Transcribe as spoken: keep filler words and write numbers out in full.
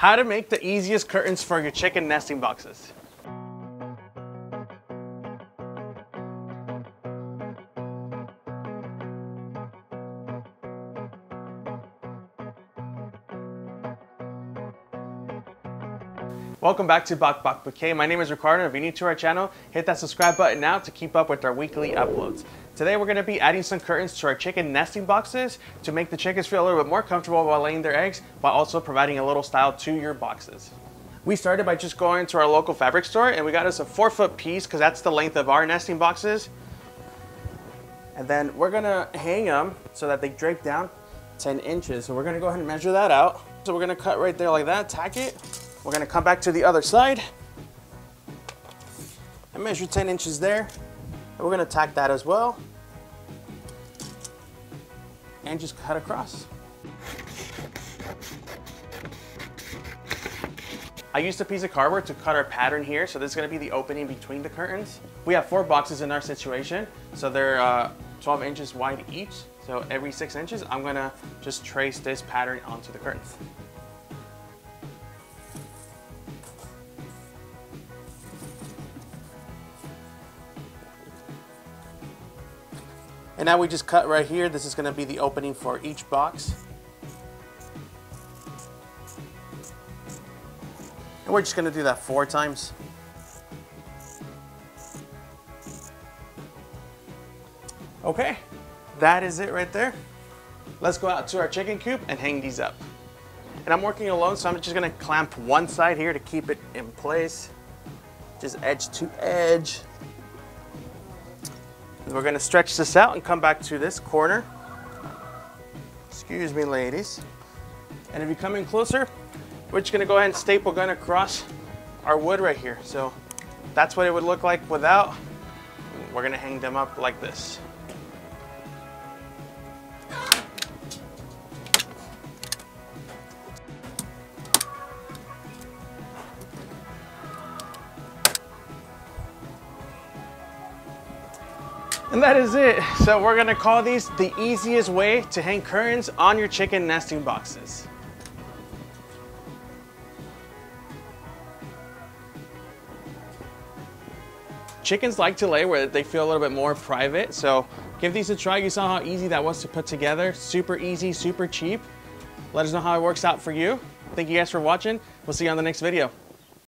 How to make the easiest curtains for your chicken nesting boxes. Welcome back to Bock Bock Bouquet. My name is Ricardo. If you're new to our channel, hit that subscribe button now to keep up with our weekly uploads. Today we're going to be adding some curtains to our chicken nesting boxes to make the chickens feel a little bit more comfortable while laying their eggs, while also providing a little style to your boxes. We started by just going to our local fabric store and we got us a four foot piece because that's the length of our nesting boxes. And then we're going to hang them so that they drape down ten inches. So we're going to go ahead and measure that out. So we're going to cut right there like that, tack it. We're gonna come back to the other side and measure ten inches there. And we're gonna tack that as well. And just cut across. I used a piece of cardboard to cut our pattern here. So this is gonna be the opening between the curtains. We have four boxes in our situation. So they're uh, twelve inches wide each. So every six inches, I'm gonna just trace this pattern onto the curtains. And now we just cut right here. This is gonna be the opening for each box. And we're just gonna do that four times. Okay, that is it right there. Let's go out to our chicken coop and hang these up. And I'm working alone, so I'm just gonna clamp one side here to keep it in place. Just edge to edge. We're gonna stretch this out and come back to this corner. Excuse me, ladies. And if you come in closer, we're just gonna go ahead and staple gun across our wood right here. So that's what it would look like without. We're gonna hang them up like this. And that is it. So we're gonna call these the easiest way to hang curtains on your chicken nesting boxes. Chickens like to lay where they feel a little bit more private, so give these a try. You saw how easy that was to put together. Super easy, super cheap. Let us know how it works out for you. Thank you guys for watching. We'll see you on the next video.